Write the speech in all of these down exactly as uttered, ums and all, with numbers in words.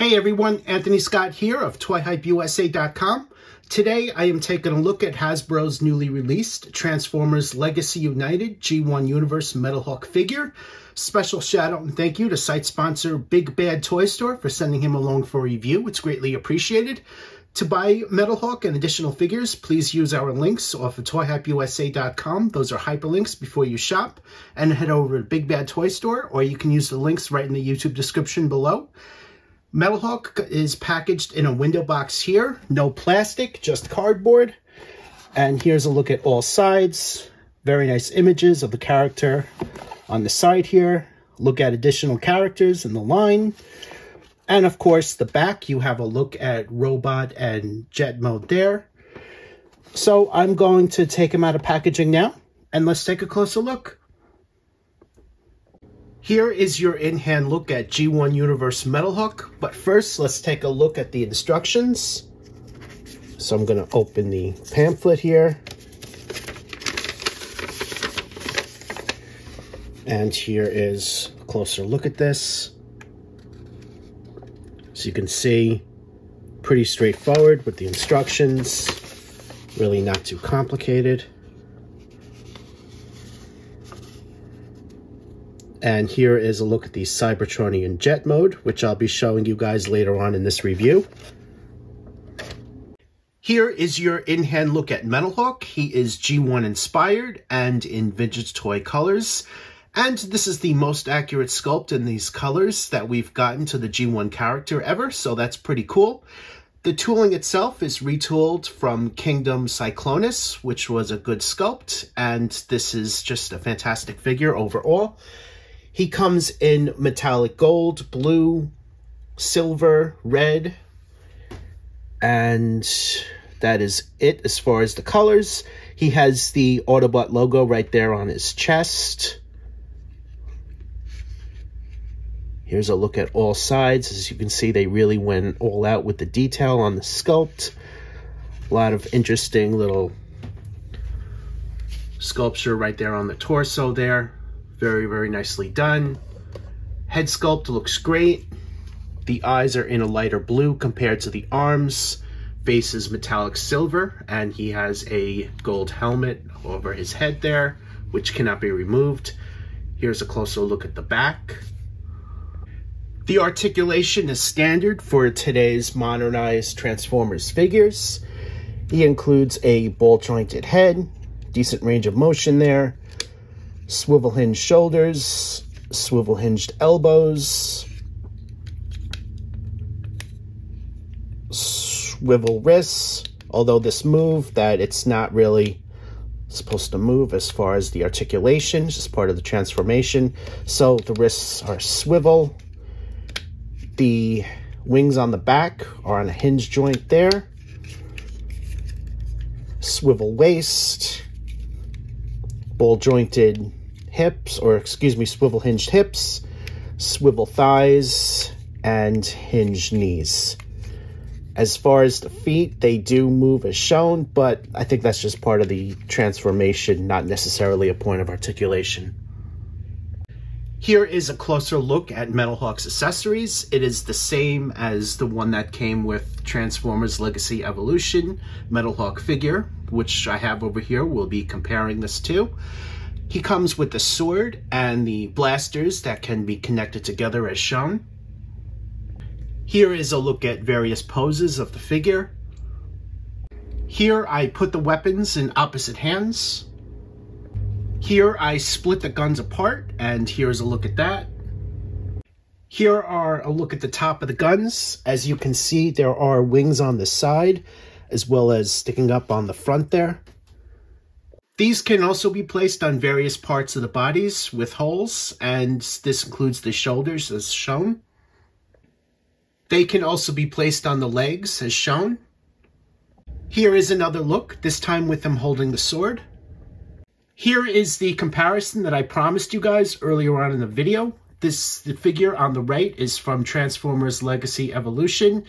Hey everyone, Anthony Scott here of Toy Hype U S A dot com. Today I am taking a look at Hasbro's newly released Transformers Legacy United G one Universe Metalhawk figure. Special shout out and thank you to site sponsor Big Bad Toy Store for sending him along for review. It's greatly appreciated. To buy Metalhawk and additional figures, please use our links off of Toy Hype U S A dot com. Those are hyperlinks before you shop. And head over to Big Bad Toy Store, or you can use the links right in the YouTube description below. Metalhawk is packaged in a window box here. No plastic, just cardboard. And here's a look at all sides. Very nice images of the character on the side here. Look at additional characters in the line. And of course, the back, you have a look at Robot and Jet Mode there. So I'm going to take them out of packaging now, and let's take a closer look. Here is your in-hand look at G one Universe Metalhawk, but first let's take a look at the instructions. So I'm gonna open the pamphlet here. And here is a closer look at this. So you can see, pretty straightforward with the instructions, really not too complicated. And here is a look at the Cybertronian jet mode, which I'll be showing you guys later on in this review. Here is your in-hand look at Metalhawk. He is G one inspired and in vintage toy colors. And this is the most accurate sculpt in these colors that we've gotten to the G one character ever, so that's pretty cool. The tooling itself is retooled from Kingdom Cyclonus, which was a good sculpt, and this is just a fantastic figure overall. He comes in metallic gold, blue, silver, red, and that is it as far as the colors. He has the Autobot logo right there on his chest. Here's a look at all sides. As you can see, they really went all out with the detail on the sculpt. A lot of interesting little sculpture right there on the torso there. Very, very nicely done. Head sculpt looks great. The eyes are in a lighter blue compared to the arms. Face is metallic silver, and he has a gold helmet over his head there, which cannot be removed. Here's a closer look at the back. The articulation is standard for today's modernized Transformers figures. He includes a ball-jointed head, decent range of motion there, swivel-hinged shoulders, swivel-hinged elbows, swivel wrists, although this move that it's not really supposed to move as far as the articulation, it's just part of the transformation. So the wrists are swivel. The wings on the back are on a hinge joint there. Swivel waist, ball jointed hips, or excuse me, swivel hinged hips, swivel thighs, and hinge knees. As far as the feet, they do move as shown, but I think that's just part of the transformation, not necessarily a point of articulation. Here is a closer look at Metalhawk's accessories. It is the same as the one that came with Transformers Legacy Evolution Metalhawk figure, which I have over here. We'll be comparing this to. He comes with the sword and the blasters that can be connected together as shown. Here is a look at various poses of the figure. Here I put the weapons in opposite hands. Here I split the guns apart, and here's a look at that. Here are a look at the top of the guns. As you can see, there are wings on the side, as well as sticking up on the front there. These can also be placed on various parts of the bodies with holes, and this includes the shoulders as shown. They can also be placed on the legs as shown. Here is another look, this time with him holding the sword. Here is the comparison that I promised you guys earlier on in the video. This the figure on the right is from Transformers Legacy Evolution.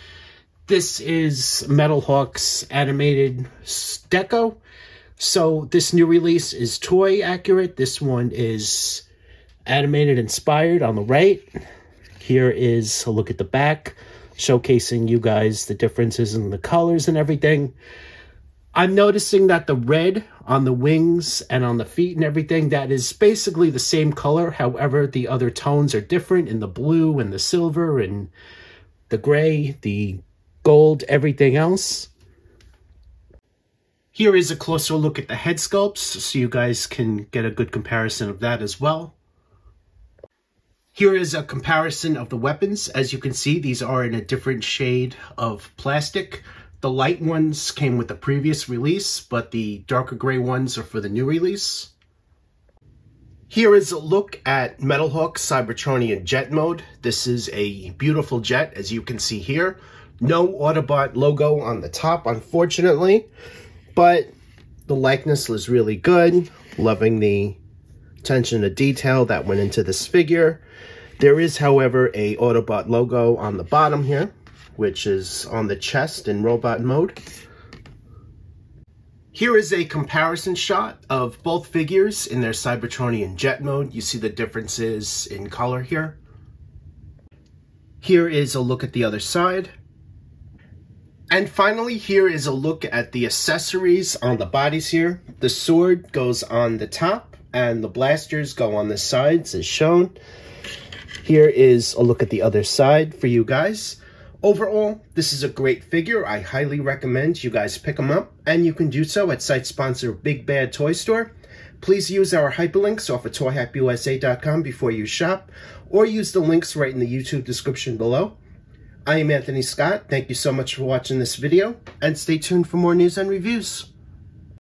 This is Metalhawk's animated deco. So this new release is toy accurate. This one is animated inspired on the right. Here is a look at the back, showcasing you guys the differences in the colors and everything. I'm noticing that the red on the wings and on the feet and everything, that is basically the same color. However, the other tones are different in the blue and the silver and the gray, the gold, everything else. Here is a closer look at the head sculpts, so you guys can get a good comparison of that as well. Here is a comparison of the weapons. As you can see, these are in a different shade of plastic. The light ones came with the previous release, but the darker gray ones are for the new release. Here is a look at Metalhawk Cybertronian Jet Mode. This is a beautiful jet, as you can see here. No Autobot logo on the top, unfortunately, but the likeness was really good. Loving the attention to detail that went into this figure. There is, however, a Autobot logo on the bottom here, which is on the chest in robot mode. Here is a comparison shot of both figures in their Cybertronian jet mode. You see the differences in color here. Here is a look at the other side. And finally, here is a look at the accessories on the bodies here. The sword goes on the top and the blasters go on the sides as shown. Here is a look at the other side for you guys. Overall, this is a great figure. I highly recommend you guys pick them up, and you can do so at site sponsor Big Bad Toy Store. Please use our hyperlinks off of Toy Hype U S A dot com before you shop, or use the links right in the YouTube description below. I am Anthony Scott. Thank you so much for watching this video, and stay tuned for more news and reviews.